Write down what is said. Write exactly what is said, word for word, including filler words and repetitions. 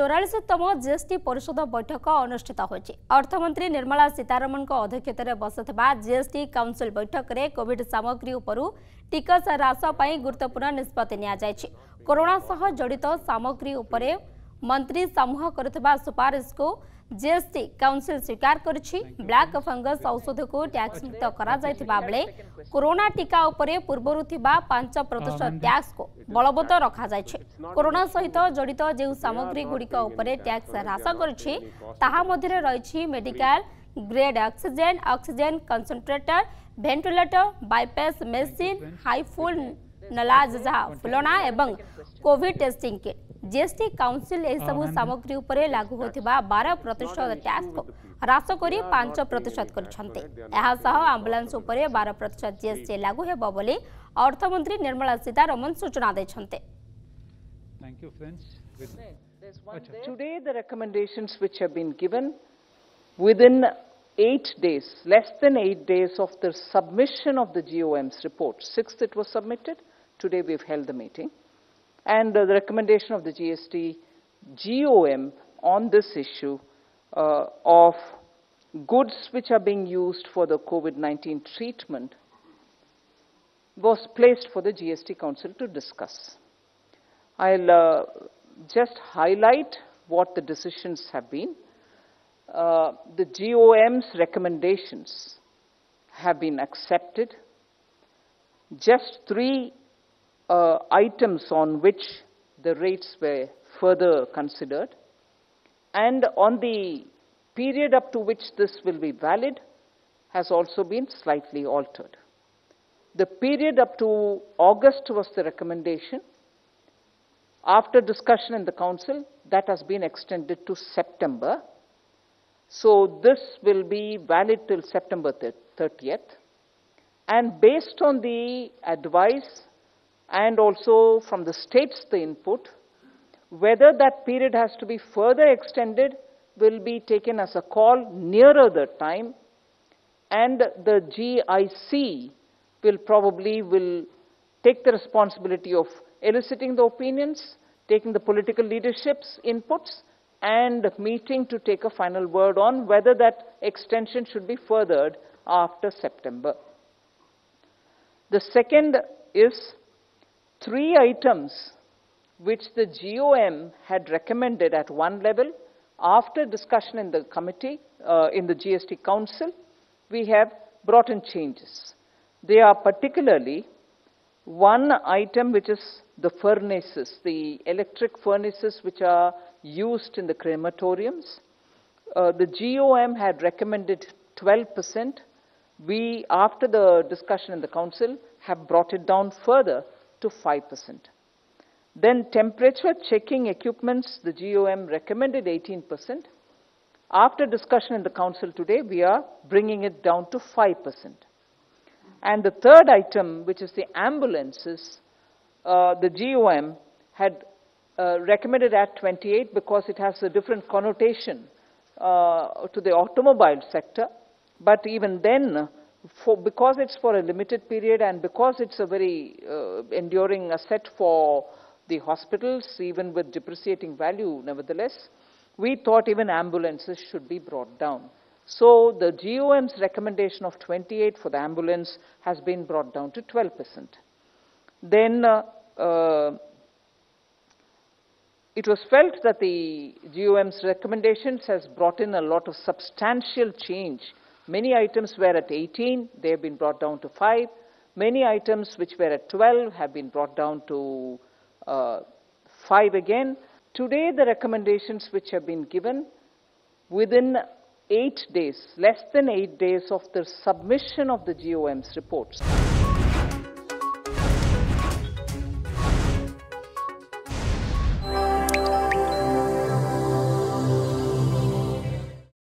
चौरालीसतम GST परिषद बैठक अनुष्ठित होइछि। अर्थमंत्री निर्मला सीतारमण अध्यक्षतार बसथिबा जीएसटी काउंसिल बैठक में कोविड सामग्री उपरू टिकस ह्रास पर गुरुत्वपूर्ण निष्पत्ति निया जाइछि। कोरोना सह जड़ित सामग्री उपरे मंत्री समूह करथिबा सुपारिश को जीएसटी काउंसिल स्वीकार करिछि। ब्लैक फंगस औषध को टैक्स मुक्त करा जाइथिबा बेले कोरोना टीका उपरे पूर्वरु थिबा पाँच प्रतिशत टैक्स को बलवत्तर रखा जाइछि। कोरोना सहित जड़ित जे सामग्री गुड़िक उपरे टैक्स ह्रास करिछि ताहा मध्ये रहिछि medical grade oxygen, oxygen concentrator, ventilator, bypass medicine, हाइफुल नलाजजा फुलना एवं Covid testing kit. GST council यह सब सामग्री उपरे लागू होता बारह प्रतिशत टैक्स को ह्रास कर पांच प्रतिशत करम्बुलांस उपरे बारह प्रतिशत जीएसटी लागू होब बोली अर्थमंत्री निर्मला सीतारमण सूचना देछन्ते। Thank you, friends. Today the recommendations which have been given within eight days, less than eight days of the submission of the G O M's report. sixth it was submitted. Today we've held the meeting. And uh, the recommendation of the G S T G O M on this issue uh, of goods which are being used for the COVID nineteen treatment was placed for the G S T Council to discuss. I'll uh, just highlight what the decisions have been. Uh, the G O M's recommendations have been accepted. Just three Uh, items on which the rates were further considered, and on the period up to which this will be valid has also been slightly altered. The period up to August was the recommendation. After discussion in the Council, that has been extended to September. So this will be valid till September thirtieth. And based on the advice and also from the states the input, whether that period has to be further extended will be taken as a call nearer the time, and the G I C will probably will take the responsibility of eliciting the opinions, taking the political leadership's inputs, and meeting to take a final word on whether that extension should be furthered after September. The second is three items which the G O M had recommended at one level. After discussion in the committee, uh, in the G S T Council, we have brought in changes. They are particularly one item which is the furnaces, the electric furnaces which are used in the crematoriums. Uh, the G O M had recommended twelve percent. We, after the discussion in the Council, have brought it down further to five percent. Then temperature checking equipments, the G O M recommended eighteen percent. After discussion in the Council today, we are bringing it down to five percent. And the third item, which is the ambulances, uh, the G O M had uh, recommended at twenty-eight because it has a different connotation uh, to the automobile sector. But even then, For, because it's for a limited period and because it's a very uh, enduring asset for the hospitals, even with depreciating value, nevertheless, we thought even ambulances should be brought down. So the G O M's recommendation of twenty-eight for the ambulance has been brought down to twelve percent. Then uh, uh, it was felt that the G O M's recommendations has brought in a lot of substantial change. Many items were at eighteen, they have been brought down to five. Many items which were at twelve have been brought down to uh, five again. Today the recommendations which have been given within eight days, less than eight days of the submission of the G O M's reports.